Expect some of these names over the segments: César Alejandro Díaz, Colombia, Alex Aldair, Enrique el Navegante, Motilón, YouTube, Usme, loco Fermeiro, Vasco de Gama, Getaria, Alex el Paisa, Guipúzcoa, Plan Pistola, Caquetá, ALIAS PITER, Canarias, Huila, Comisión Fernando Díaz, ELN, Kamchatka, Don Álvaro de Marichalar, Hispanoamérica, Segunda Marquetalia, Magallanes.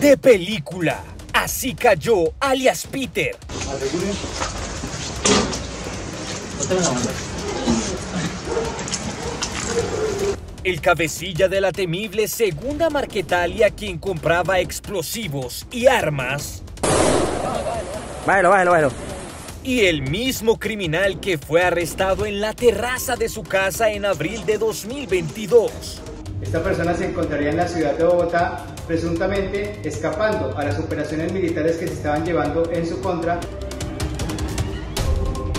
de película. Así cayó alias Peter. El cabecilla de la temible Segunda Marquetalia, quien compraba explosivos y armas. Bájalo, bájalo, bájalo. Y el mismo criminal que fue arrestado en la terraza de su casa en abril de 2022. Esta persona se encontraría en la ciudad de Bogotá, presuntamente escapando a las operaciones militares que se estaban llevando en su contra.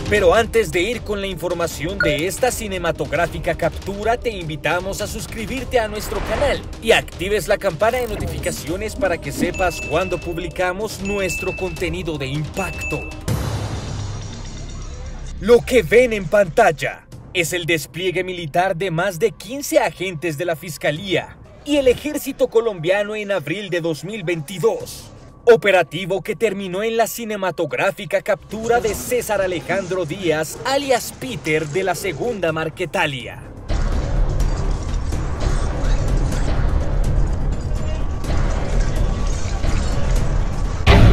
Pero antes de ir con la información de esta cinematográfica captura, te invitamos a suscribirte a nuestro canal y actives la campana de notificaciones para que sepas cuando publicamos nuestro contenido de impacto. Lo que ven en pantalla es el despliegue militar de más de 15 agentes de la Fiscalía y el Ejército Colombiano en abril de 2022. Operativo que terminó en la cinematográfica captura de César Alejandro Díaz, alias Peter, de la Segunda Marquetalia.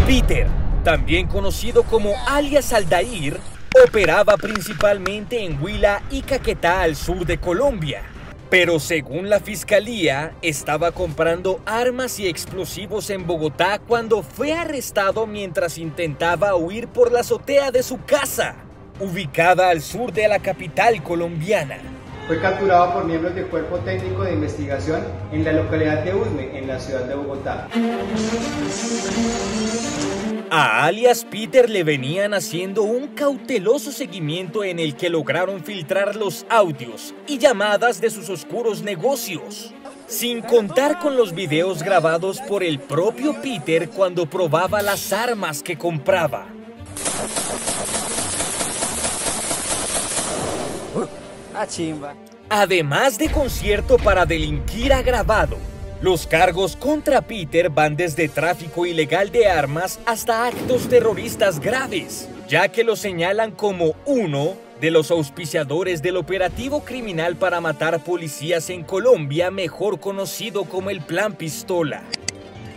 Peter, también conocido como alias Aldair, operaba principalmente en Huila y Caquetá, al sur de Colombia. Pero según la Fiscalía, estaba comprando armas y explosivos en Bogotá cuando fue arrestado mientras intentaba huir por la azotea de su casa, ubicada al sur de la capital colombiana. Fue capturado por miembros del Cuerpo Técnico de Investigación en la localidad de Usme, en la ciudad de Bogotá. A alias Peter le venían haciendo un cauteloso seguimiento en el que lograron filtrar los audios y llamadas de sus oscuros negocios, sin contar con los videos grabados por el propio Peter cuando probaba las armas que compraba. Además de concierto para delinquir agravado, los cargos contra Peter van desde tráfico ilegal de armas hasta actos terroristas graves, ya que lo señalan como uno de los auspiciadores del operativo criminal para matar policías en Colombia, mejor conocido como el Plan Pistola.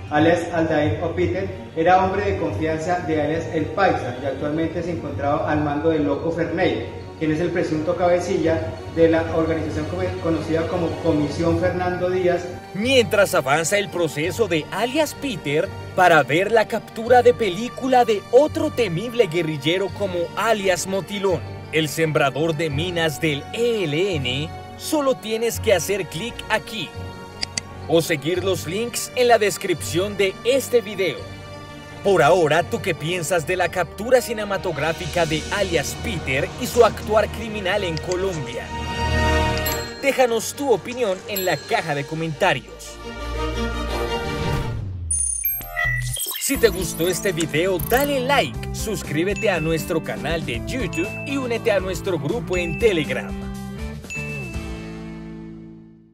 Alex Aldair o Peter era hombre de confianza de Alex el Paisa y actualmente se encontraba al mando del loco Fermeiro, quien es el presunto cabecilla de la organización conocida como Comisión Fernando Díaz. Mientras avanza el proceso de alias Peter para ver la captura de película de otro temible guerrillero como alias Motilón, el sembrador de minas del ELN, solo tienes que hacer clic aquí o seguir los links en la descripción de este video. Por ahora, ¿tú qué piensas de la captura cinematográfica de alias Peter y su actuar criminal en Colombia? Déjanos tu opinión en la caja de comentarios. Si te gustó este video, dale like, suscríbete a nuestro canal de YouTube y únete a nuestro grupo en Telegram.